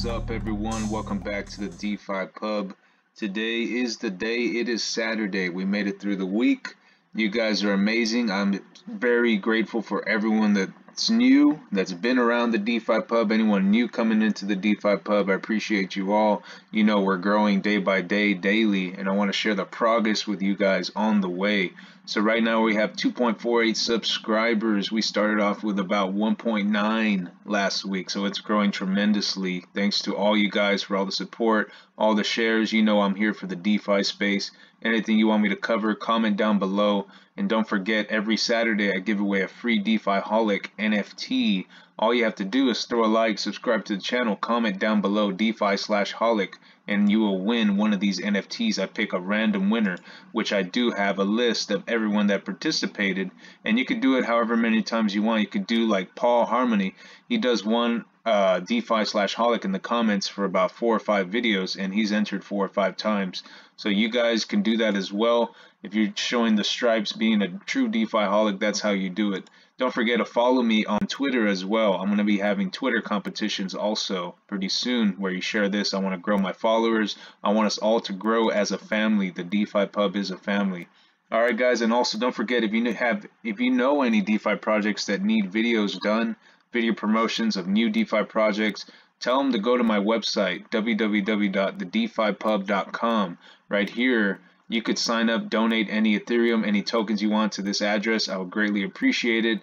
is up, everyone? Welcome back to the DeFi Pub. Today is the day. It is Saturday. We made it through the week. You guys are amazing. I'm very grateful for everyone that's new, that's been around the DeFi Pub, anyone new coming into the DeFi Pub. I appreciate you all. You know, we're growing day by day, daily, and I want to share the progress with you guys on the way. So right now we have 2.48 subscribers. We started off with about 1.9 last week, so it's growing tremendously. Thanks to all you guys for all the support, all the shares. You know I'm here for the DeFi space. Anything you want me to cover, comment down below. And don't forget, every Saturday I give away a free DeFiHolic NFT. All you have to do is throw a like, subscribe to the channel, comment down below DeFi/Holic, and you will win one of these NFTs. I pick a random winner, which I do have a list of everyone that participated. And you could do it however many times you want. You could do like Paul Harmony. He does one DeFi/Holic in the comments for about 4 or 5 videos, and he's entered 4 or 5 times. So you guys can do that as well. If you're showing the stripes, being a true DeFiHolic, that's how you do it. Don't forget to follow me on Twitter as well. I'm going to be having Twitter competitions also pretty soon where you share this. I want to grow my followers. I want us all to grow as a family. The DeFi Pub is a family. All right, guys, and also don't forget, if you know any DeFi projects that need videos done, video promotions of new DeFi projects, tell them to go to my website, www.thedefipub.com. Right here, you could sign up, donate any Ethereum, any tokens you want to this address. I would greatly appreciate it.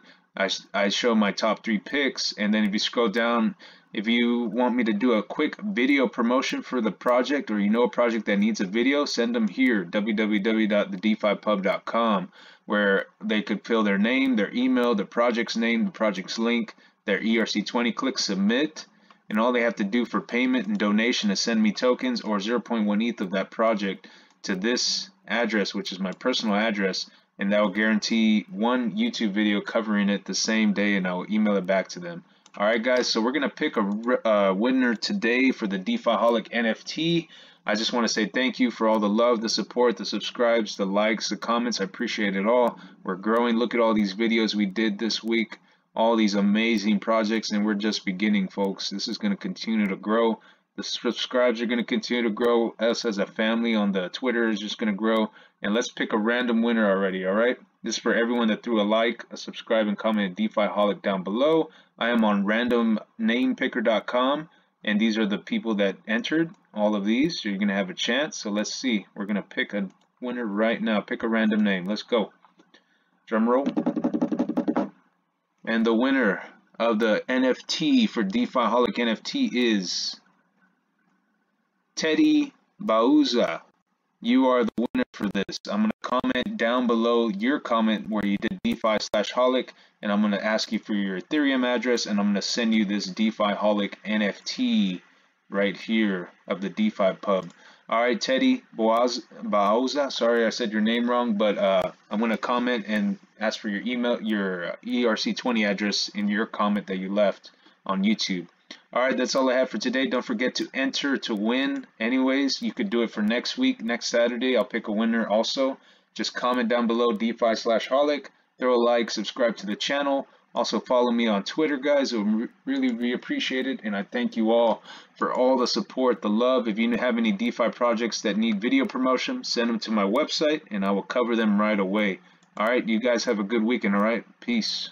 I show my top 3 picks, and then if you scroll down, if you want me to do a quick video promotion for the project, or you know a project that needs a video, send them here, www.thedefipub.com, where they could fill their name, their email, the project's name, the project's link, their ERC20, click submit, and all they have to do for payment and donation is send me tokens or 0.1 ETH of that project to this address, which is my personal address, and that will guarantee one YouTube video covering it the same day, and I will email it back to them. All right, guys, so we're going to pick a winner today for the DeFiHolic NFT. I just want to say thank you for all the love, the support, the subscribes, the likes, the comments. I appreciate it all. We're growing. Look at all these videos we did this week, all these amazing projects, and we're just beginning, folks. This is going to continue to grow. The subscribers are going to continue to grow. Us as a family on the Twitter is just going to grow. And let's pick a random winner already, all right? This is for everyone that threw a like, a subscribe, and comment at DeFiHolic down below. I am on RandomNamePicker.com, and these are the people that entered, all of these. So you're going to have a chance. So let's see. We're going to pick a winner right now. Pick a random name. Let's go. Drum roll. And the winner of the NFT for DeFiHolic NFT is Teddy Bauza. You are the winner for this. I'm going to comment down below your comment where you did DeFi/Holic, and I'm going to ask you for your Ethereum address, and I'm going to send you this DeFiHolic NFT right here of the DeFi Pub. All right, Teddy Bauza. Sorry, I said your name wrong, but I'm going to comment and ask for your email, your ERC20 address in your comment that you left on YouTube. All right, that's all I have for today. Don't forget to enter to win. Anyways, you could do it for next week, next Saturday. I'll pick a winner also. Just comment down below DeFi/Holic. Throw a like, subscribe to the channel. Also follow me on Twitter, guys. It would really be appreciated. And I thank you all for all the support, the love. If you have any DeFi projects that need video promotion, send them to my website, and I will cover them right away. All right, you guys have a good weekend, all right? Peace.